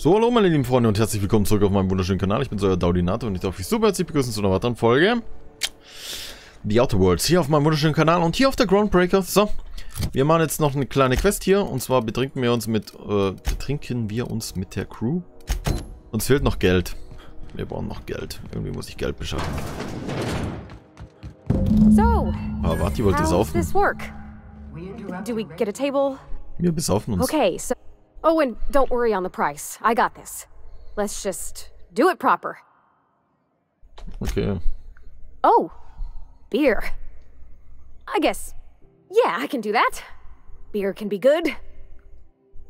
So, hallo meine lieben Freunde und herzlich willkommen zurück auf meinem wunderschönen Kanal. Ich bin's, euer Daudinato, und ich darf euch super herzlich begrüßen zu einer weiteren Folge The Outer Worlds hier auf meinem wunderschönen Kanal und hier auf der Groundbreaker. So, wir machen jetzt noch eine kleine Quest hier, und zwar betrinken wir uns mit der Crew. Uns fehlt noch Geld. Wir brauchen noch Geld. Irgendwie muss ich Geld beschaffen. So, Parvati wollte saufen. Wir besaufen uns. Okay, so oh, and don't worry on the price. I got this. Let's just do it proper. Okay. Oh, beer. I guess, yeah, I can do that. Beer can be good.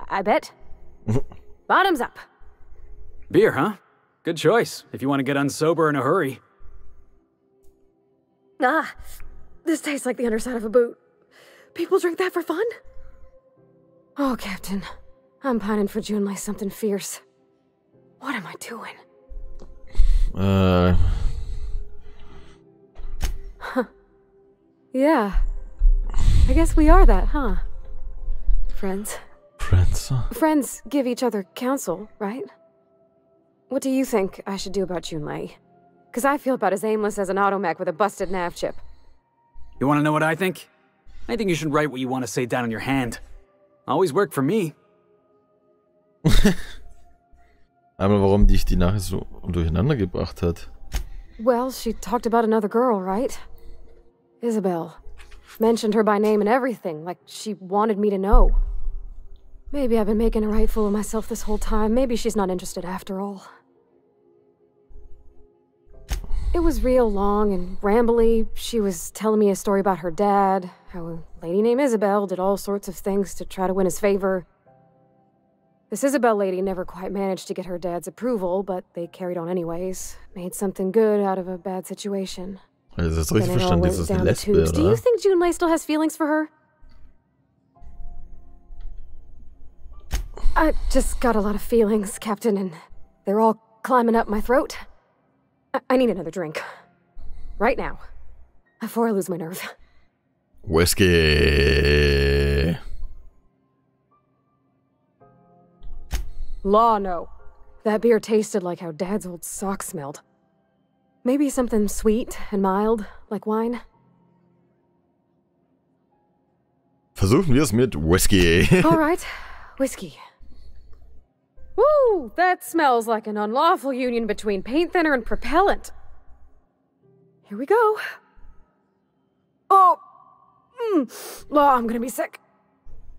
I bet. Bottoms up. Beer, huh? Good choice, if you want to get unsober in a hurry. Ah, this tastes like the underside of a boot. People drink that for fun? Oh, Captain. I'm pining for Junlei something fierce. What am I doing? Huh. Yeah. I guess we are that, huh? Friends. Friends, huh? Friends give each other counsel, right? What do you think I should do about Junlei? Because I feel about as aimless as an Automec with a busted nav chip. You want to know what I think? I think you should write what you want to say down on your hand. Always worked for me. Einmal, warum dich die Nachricht so durcheinander gebracht hat. Well, she talked about another girl, right? Isabel. Mentioned her by name and everything, like she wanted me to know. Maybe I've been making a right fool of myself this whole time. Maybe she's not interested after all. It was real long and rambly. She was telling me a story about her dad, how a lady named Isabel did all sorts of things to try to win his favor. This Isabel lady never quite managed to get her dad's approval, but they carried on anyways. Made something good out of a bad situation. Also, das ist richtig verstanden, das ist eine Lesbe, oder? Do you think Junlei still has feelings for her? I just got a lot of feelings, Captain, and they're all climbing up my throat. I need another drink. Right now. Before I lose my nerve. Whiskey. Law, no. That beer tasted like how Dad's old sock smelled. Maybe something sweet and mild, like wine. Versuchen wir es mit Whiskey. All right, whiskey. Woo, that smells like an unlawful union between paint thinner and propellant. Here we go. Oh, Law, I'm gonna be sick.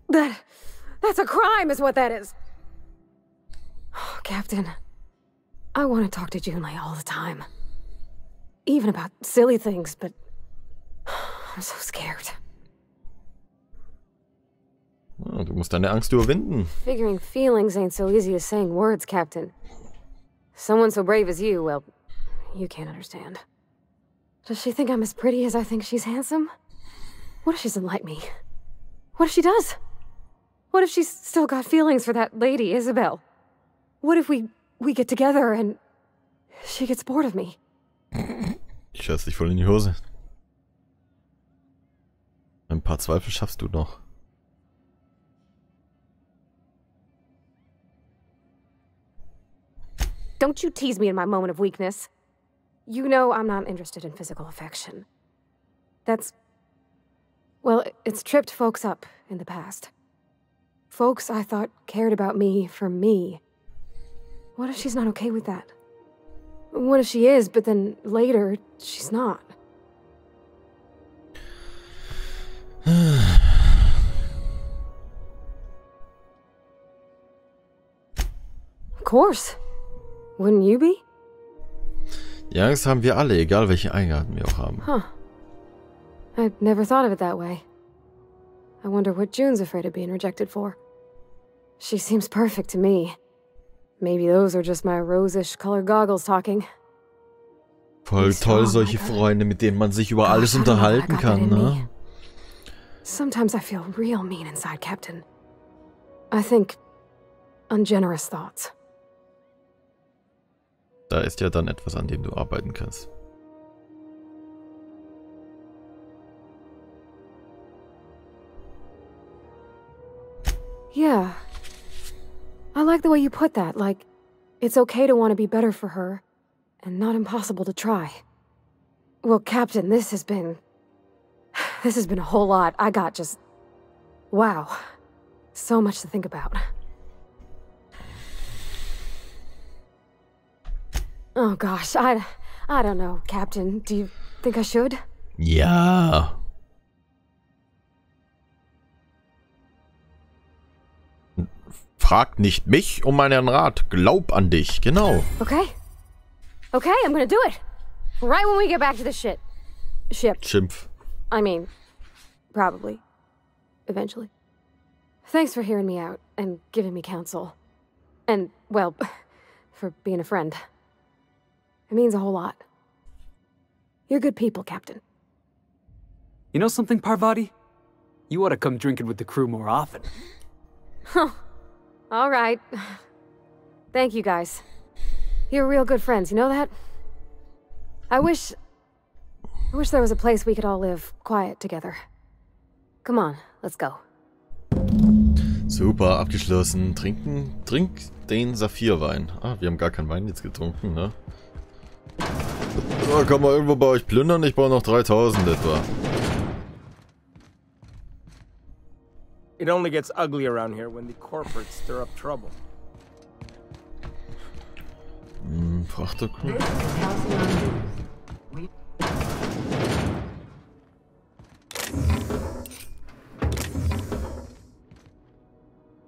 That's a crime is what that is. Oh, Captain, I want to talk to Junlei all the time. Even about silly things, but I'm so scared. Oh, du musst deine Angst überwinden. Figuring feelings ain't so easy as saying words, Captain. Someone so brave as you, well, you can't understand. Does she think I'm as pretty as I think she's handsome? What if she doesn't like me? What if she does? What if she's still got feelings for that lady, Isabel? What if we get together and she gets bored of me? Ich scheiß dich voll in die Hose. Ein paar Zweifel schaffst du noch. Don't you tease me in my moment of weakness. You know I'm not interested in physical affection. That's... well, it's tripped folks up in the past. Folks I thought cared about me for me. What if she's not okay with that? What if she is, but then later, she's not? Of course. Wouldn't you be? Die Angst haben wir alle, egal welche Eigenarten wir auch haben. Huh. I've never thought of it that way. I wonder what June's afraid of being rejected for. She seems perfect to me. Maybe those are just my rosish colored goggles talking. Voll toll, solche Freunde, mit denen man sich über alles unterhalten kann, ne? Sometimes I feel real mean inside, Captain. I think ungenerous thoughts. Da ist ja dann etwas, an dem du arbeiten kannst. Yeah. I like the way you put that, like, it's okay to want to be better for her, and not impossible to try. Well, Captain, this has been a whole lot. I got just... wow. So much to think about. Oh gosh, I don't know, Captain. Do you think I should? Yeah. Frag nicht mich um meinen Rat. Glaub an dich, genau. Okay. Okay, I'm gonna do it. Right when we get back to the ship. Schimpf. I mean, probably. Eventually. Thanks for hearing me out and giving me counsel. And, well, for being a friend. It means a whole lot. You're good people, Captain. You know something, Parvati? You ought to come drinking with the crew more often. Huh. All right. Thank you, guys. You're real good friends, you know that? I wish there was a place we could all live quiet together. Come on, let's go. Super, abgeschlossen. Trink den Saphirwein. Ah, wir haben gar keinen Wein jetzt getrunken, ne? So, kann man irgendwo bei euch plündern? Ich brauche noch 3000 etwa. It only gets ugly around here when the corporates stir up trouble. Frachterkuh.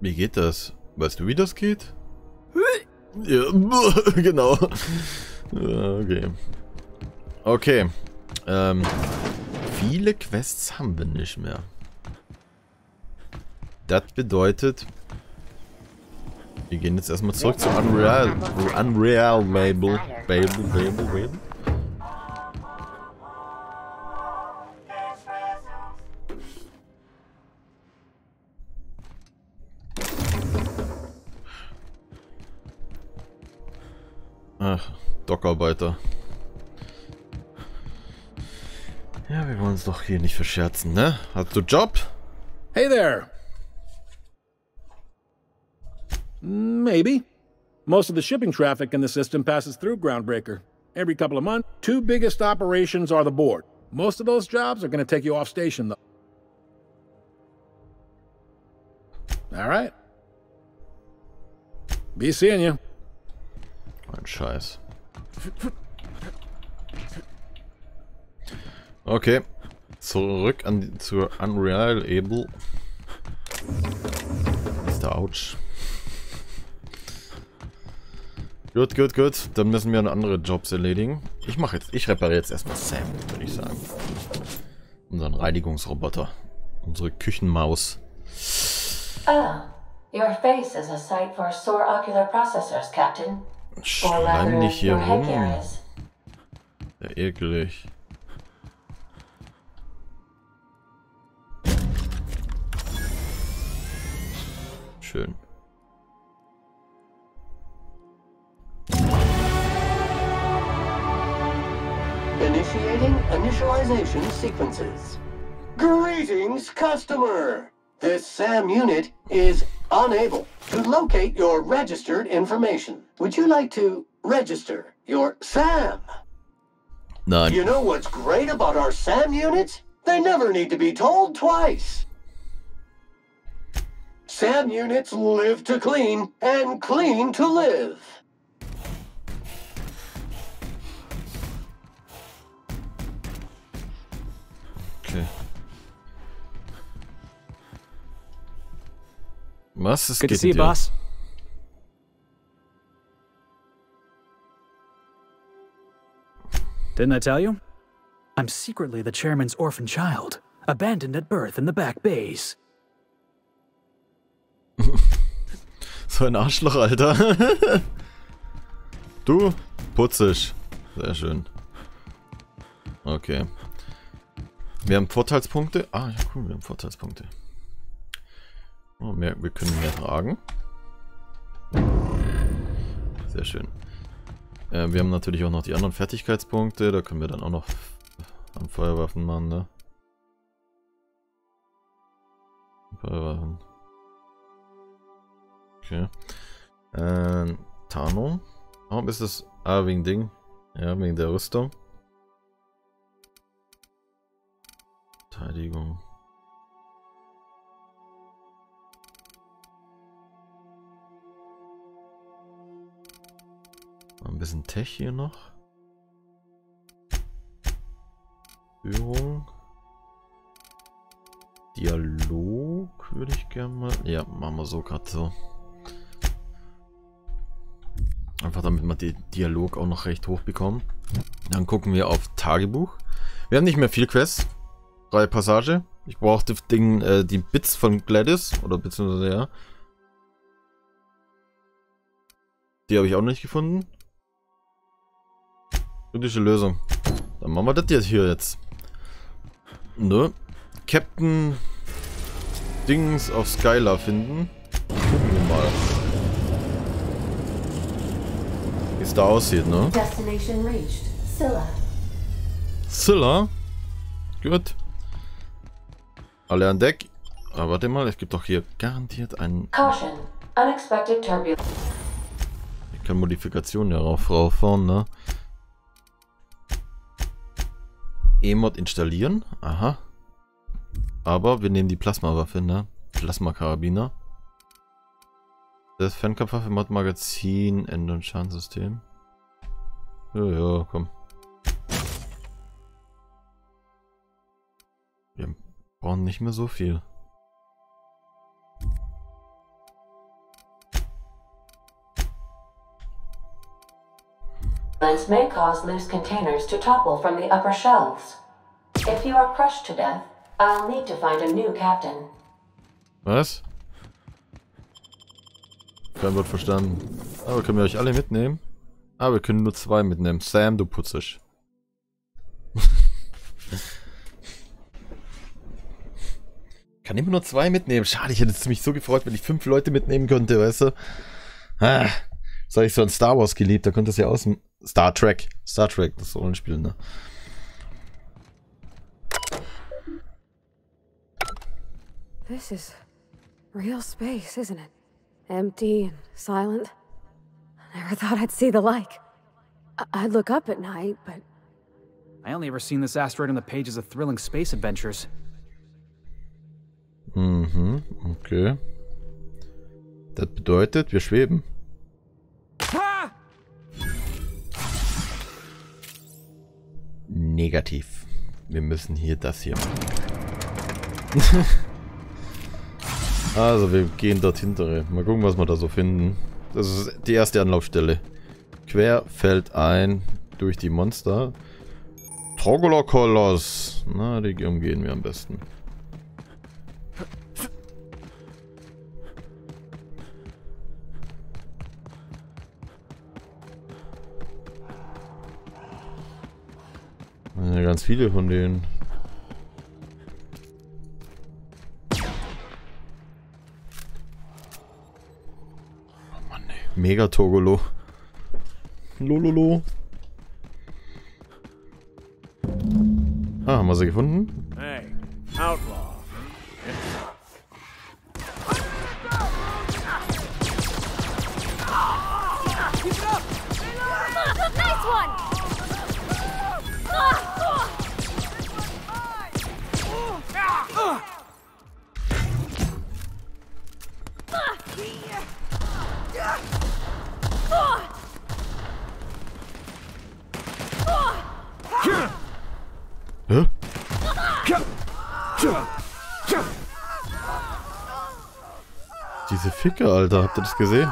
Wie geht das? Weißt du, wie das geht? Ja, genau. Okay. Okay. Viele Quests haben wir nicht mehr. Das bedeutet, wir gehen jetzt erstmal zurück zu Unreliable. Babel. Ach, Dockarbeiter. Ja, wir wollen uns doch hier nicht verscherzen, ne? Hast du Job? Hey there! Maybe. Most of the shipping traffic in the system passes through Groundbreaker. Every couple of months, two biggest operations are the board. Most of those jobs are going to take you off station, though. All right. Be seeing you. Ein Scheiß. Okay. Zurück zur Unreliable. Mr. Ouch. Gut. Dann müssen wir noch andere Jobs erledigen. Ich repariere jetzt erstmal Sam, würde ich sagen. Unseren Reinigungsroboter. Unsere Küchenmaus. Ah, your face is a site for sore ocular processors, Captain. Schleim nicht hier rum. Ja, eklig. Schön. Initiating initialization sequences. Greetings, customer! This SAM unit is unable to locate your registered information. Would you like to register your SAM? None. You know what's great about our SAM units? They never need to be told twice. SAM units live to clean and clean to live. Okay. Was ist Good to see you, Boss. Didn't I tell you? I'm secretly the chairman's orphan child, abandoned at birth in the back bays. So ein Arschloch, Alter. Du, putzig. Sehr schön. Okay. Wir haben Vorteilspunkte. Ah, ja, cool, wir haben Vorteilspunkte. Oh, wir können mehr tragen. Sehr schön. Wir haben natürlich auch noch die anderen Fertigkeitspunkte. Da können wir dann auch noch an Feuerwaffen machen, ne? Feuerwaffen. Okay. Tarnung. Warum ist es? Ah, wegen Ding. Ja, wegen der Rüstung. Verteidigung. Ein bisschen Tech hier noch. Führung. Dialog würde ich gerne mal. Ja, machen wir so gerade so. Einfach damit wir den Dialog auch noch recht hoch bekommen. Dann gucken wir auf Tagebuch. Wir haben nicht mehr viel Quests. 3 Passage. Ich brauche das Ding, die Bits von Gladys. Oder beziehungsweise ja. Die habe ich auch nicht gefunden. Kritische Lösung. Dann machen wir das jetzt hier jetzt. Ne? Captain Dings auf Skylar finden. Gucken wir mal. Wie es da aussieht, ne? Destination reached. Scylla. Scylla? Gut. Alle an Deck. Aber warte mal, es gibt doch hier garantiert einen... Caution. Unexpected turbulence. Ich kann Modifikationen darauf rauffahren, ne? E-Mod installieren. Aha. Aber wir nehmen die Plasmawaffe, ne? Plasma-Karabiner. Das Fernkampfwaffe mod Magazin, End- und Schadenssystem. Ja, komm. Wir brauchen nicht mehr so viel. Lines may cause loose containers to topple from the upper shelves. If you are crushed to death, I'll need to find a new captain. Was? Kein Wort verstanden. Aber können wir euch alle mitnehmen? Ah, wir können nur 2 mitnehmen. Sam, du Putzisch. Kann immer nur 2 mitnehmen. Schade, ich hätte es mich so gefreut, wenn ich 5 Leute mitnehmen könnte, weißt du? Ah, das habe ich so in Star Wars geliebt. Da könnte es ja aus dem... Star Trek. Star Trek, das ist Rollenspiel, ne? This is real space, isn't it? Empty and silent. I never thought I'd see the like. I'd look up at night, but... I only ever seen this asteroid on the pages of thrilling space adventures. Mhm, okay. Das bedeutet, wir schweben. Ah! Negativ. Wir müssen hier das hier machen. Also, wir gehen dort hintere. Mal gucken, was wir da so finden. Das ist die erste Anlaufstelle. Querfeld ein durch die Monster. Togolo-Koloss. Na, die umgehen wir am besten. Ja, ganz viele von denen. Mega Togolo. Lololo. Ah, haben wir sie gefunden? Hey, Outlaw. Diese Ficker, Alter, habt ihr das gesehen?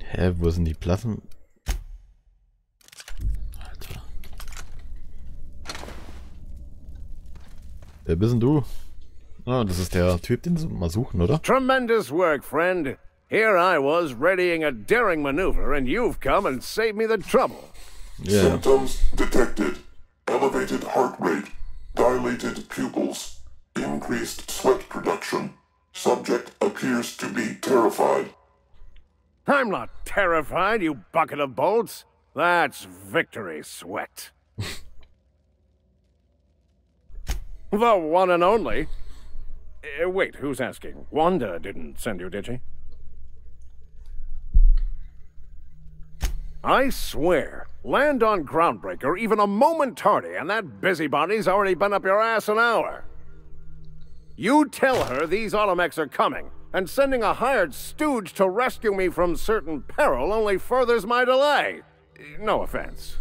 Hä, wo sind die Platten? Wer bist denn du? Ah, das ist der Typ, den sie mal suchen, oder? Tremendous work, friend. Here I was readying a daring maneuver, and you've come and saved me the trouble. Yeah. Symptoms detected: elevated heart rate, dilated pupils, Increased sweat production. Subject appears to be terrified. I'm not terrified, you bucket of bolts. That's victory sweat. The one and only. Wait, who's asking? Wanda didn't send you, did she? I swear, land on Groundbreaker even a moment tardy, and that busybody's already been up your ass an hour. You tell her these Automecs are coming, and sending a hired stooge to rescue me from certain peril only furthers my delay. No offense.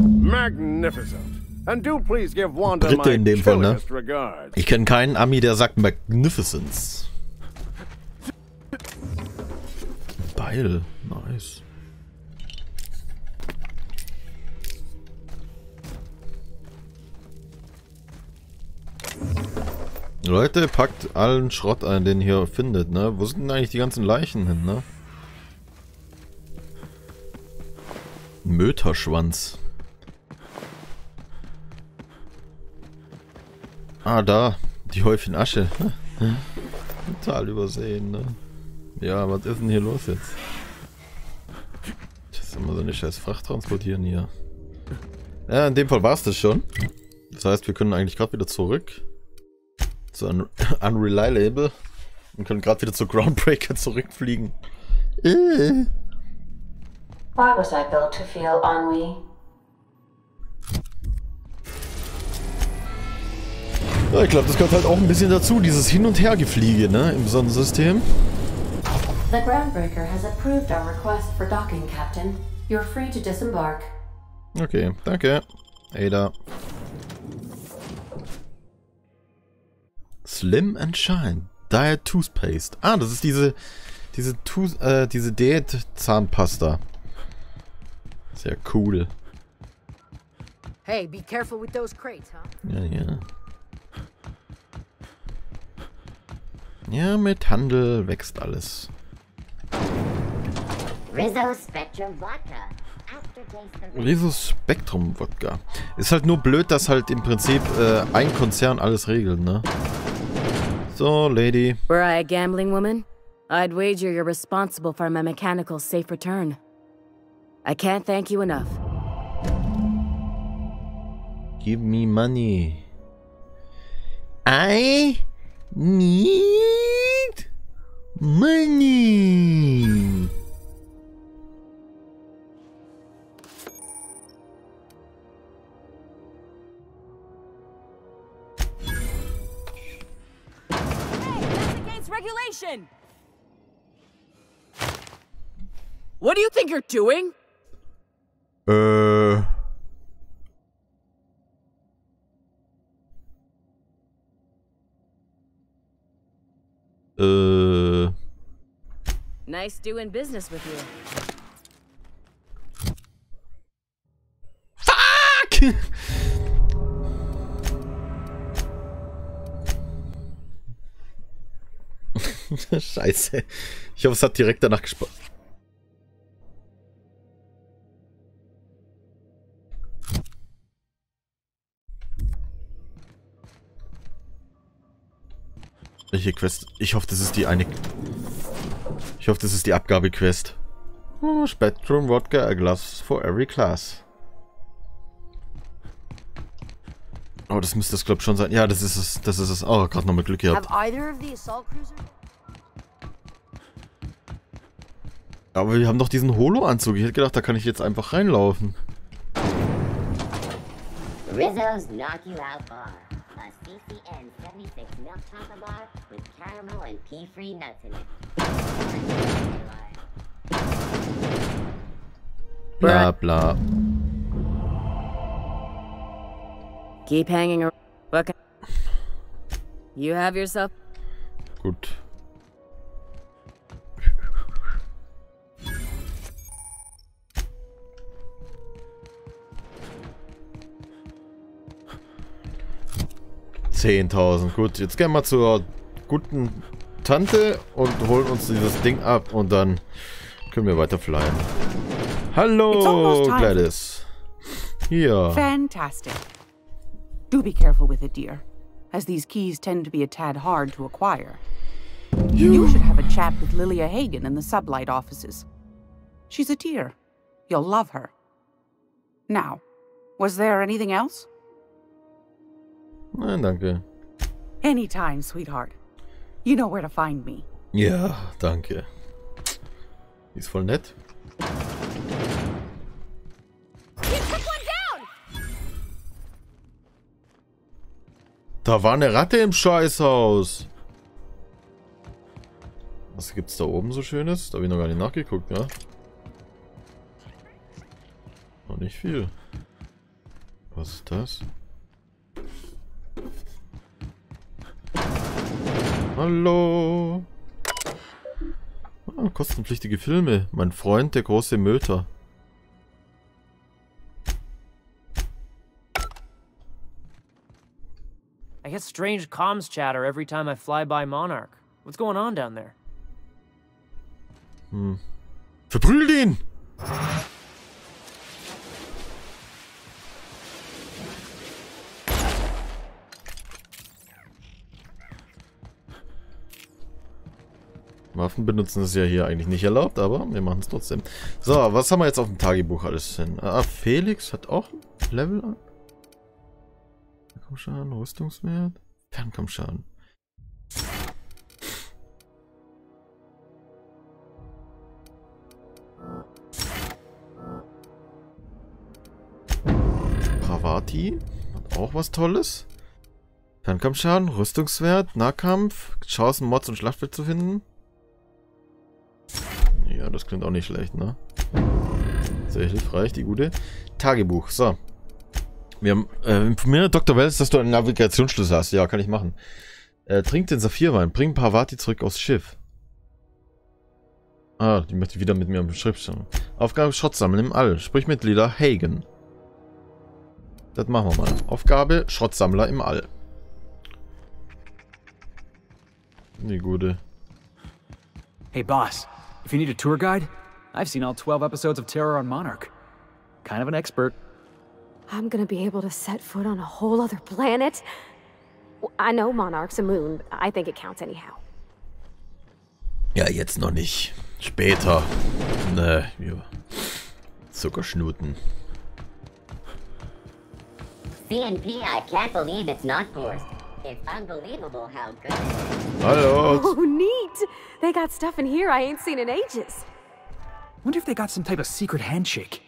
Magnificent. And do please give Wanda my chillest regards. Ich kenne keinen Ami, der sagt Magnificence. Beil. Nice. Leute, packt allen Schrott ein, den ihr hier findet, ne? Wo sind denn eigentlich die ganzen Leichen hin, ne? Möterschwanz. Ah, da. Die Häufchen Asche. Total übersehen, ne? Ja, was ist denn hier los jetzt? Das ist immer so eine scheiß Fracht transportieren hier. Ja, in dem Fall war es das schon. Das heißt, wir können eigentlich gerade wieder zurück. Zu Unreliable. Und können gerade wieder zu Groundbreaker zurückfliegen. Why was I built to feel ennui? Ja, ich glaube, das gehört halt auch ein bisschen dazu, dieses Hin- und Hergefliege, ne, im Sonnensystem. The Groundbreaker has approved our request for docking, Captain. You're free to disembark. Okay, danke. Ada. Slim and Shine. Diet Toothpaste. Ah, das ist diese Diät-Zahnpasta. Sehr cool. Hey, be careful with those crates, huh? Ja, ja. Ja, mit Handel wächst alles. Rizzo Spectrum Vodka. Rizzo Spectrum Vodka. Ist halt nur blöd, dass halt im Prinzip ein Konzern alles regelt, ne? So, Lady. Were I a gambling woman? I'd wager you're responsible for my mechanical safe return. I can't thank you enough. Give me money. I need money. Hey, that's against regulation. What do you think you're doing? Nice doing business with you. Fuck! Scheiße. Ich hoffe, es hat direkt danach gespart. Welche Quest? Ich hoffe, das ist die eine. Ich hoffe, das ist die Abgabe-Quest. Spectrum Vodka, a glass for every class. Oh, das müsste das, glaube ich, schon sein. Ja, das ist es. Das ist es. Oh, gerade noch mit Glück gehabt. Aber wir haben doch diesen Holo-Anzug. Ich hätte gedacht, da kann ich jetzt einfach reinlaufen. Rizzo's knock you out bar. A CCN 76 milk chocolate bar with caramel and pea-free nuts in it. Bla bla. Keep hanging around. What can you have yourself? Gut. Gut, jetzt gehen wir zur guten Tante und holen uns dieses Ding ab und dann können wir weiter flyen. Hallo, Gladys. Hier. Fantastic. Do be careful with it, dear, as these keys tend to be a tad hard to acquire. You should have a chat with Lilya Hagen in the Sublight offices. She's a dear. You'll love her. Now, was there anything else? Nein, danke. Anytime, sweetheart. You know where to find me. Ja, danke. Ist voll nett. Da war eine Ratte im Scheißhaus. Was gibt's da oben so Schönes? Da habe ich noch gar nicht nachgeguckt, ja? Noch nicht viel. Was ist das? Hallo. Ah, kostenpflichtige Filme. Mein Freund, der große Möter. I get strange comms chatter every time I fly by Monarch. What's going on down there? Hm. Verprügelt ihn! Waffen benutzen ist ja hier eigentlich nicht erlaubt, aber wir machen es trotzdem. So, was haben wir jetzt auf dem Tagebuch alles hin? Ah, Felix hat auch Level an. Fernkampfschaden, Rüstungswert, Fernkampfschaden. Parvati hat auch was Tolles. Fernkampfschaden, Rüstungswert, Nahkampf, Chancen, Mods und Schlachtfeld zu finden. Ja, das klingt auch nicht schlecht, ne? Sehr hilfreich, die gute. Tagebuch, so. Wir haben, informiere Dr. Wells, dass du einen Navigationsschlüssel hast. Ja, kann ich machen. Trink den Saphirwein. Bring Parvati zurück aufs Schiff. Ah, die möchte wieder mit mir am Schriftstellen. Aufgabe Schrott sammeln im All. Sprich mit Lilya Hagen. Das machen wir mal. Aufgabe Schrottsammler im All. Die gute. Hey Boss, if you need a tour guide, I've seen all 12 episodes of Terror on Monarch. Kind of an expert. I'm gonna be able to set foot on a whole other planet. I know Monarch's a moon. I think it counts anyhow. Ja, jetzt noch nicht. Später. Ne, ja. Zuckerschnuten. CNP, I can't believe it's not forced. It's unbelievable how good. Hallo. Oh, neat. They got stuff in here I ain't seen in ages. Wonder if they got some type of secret handshake.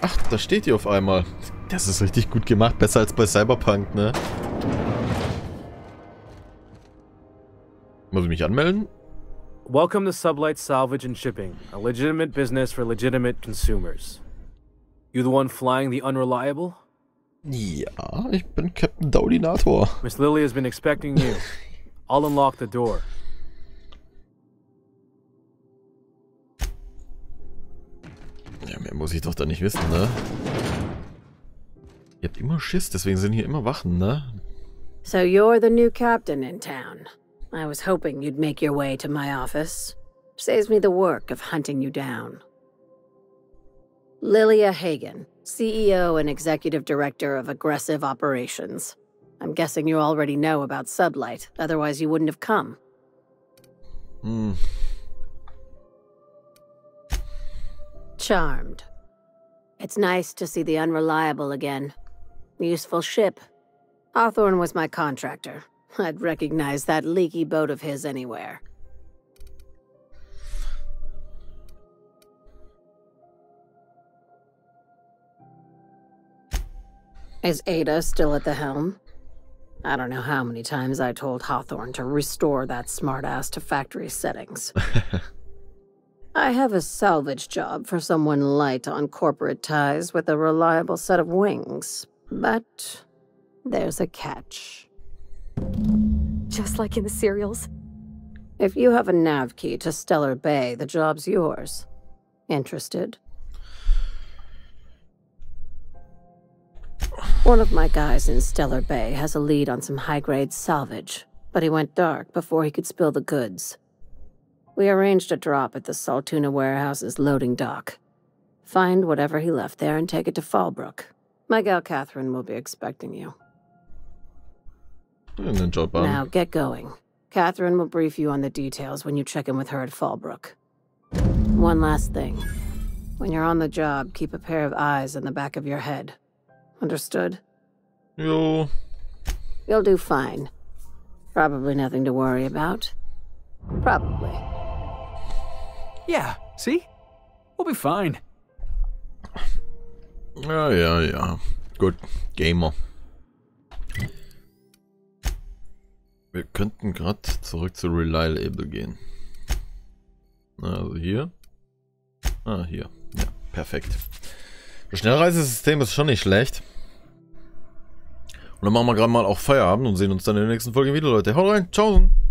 Ach, da steht die auf einmal. Das ist richtig gut gemacht. Besser als bei Cyberpunk, ne? Muss ich mich anmelden? Welcome to Sublight Salvage and Shipping. A legitimate business for legitimate consumers. You the one flying the Unreliable? Ja, ich bin Captain Daudinato. Miss Lily has been expecting you. I'll unlock the door. Ja, mehr muss ich doch da nicht wissen, ne? Ihr habt immer Schiss, deswegen sind hier immer Wachen, ne? So you're the new captain in town. I was hoping you'd make your way to my office. Saves me the work of hunting you down. Lilya Hagen, CEO and Executive Director of Aggressive Operations. I'm guessing you already know about Sublight, otherwise you wouldn't have come. Hmm. Charmed. It's nice to see the Unreliable again. Useful ship. Hawthorne was my contractor. I'd recognize that leaky boat of his anywhere. Is Ada still at the helm? I don't know how many times I told Hawthorne to restore that smartass to factory settings. I have a salvage job for someone light on corporate ties with a reliable set of wings, but there's a catch. Just like in the serials. If you have a nav key to Stellar Bay, the job's yours. Interested? One of my guys in Stellar Bay has a lead on some high-grade salvage, but he went dark before he could spill the goods. We arranged a drop at the Saltuna warehouse's loading dock. Find whatever he left there and take it to Fallbrook. My gal Catherine will be expecting you. Einen Job an. Now get going. Catherine will brief you on the details when you check in with her at Fallbrook. One last thing. When you're on the job, keep a pair of eyes in the back of your head. Understood? Jo. You'll do fine. Probably nothing to worry about. Probably. Yeah, see? We'll be fine. Ja, ja, ja. Gut, Gamer. Wir könnten gerade zurück zu Reliable gehen. Also hier. Ah, hier. Ja, perfekt. Das Schnellreisesystem ist schon nicht schlecht. Und dann machen wir gerade mal auch Feierabend und sehen uns dann in der nächsten Folge wieder, Leute. Haut rein, tschaußen!